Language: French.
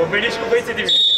Obelisco vence de mim.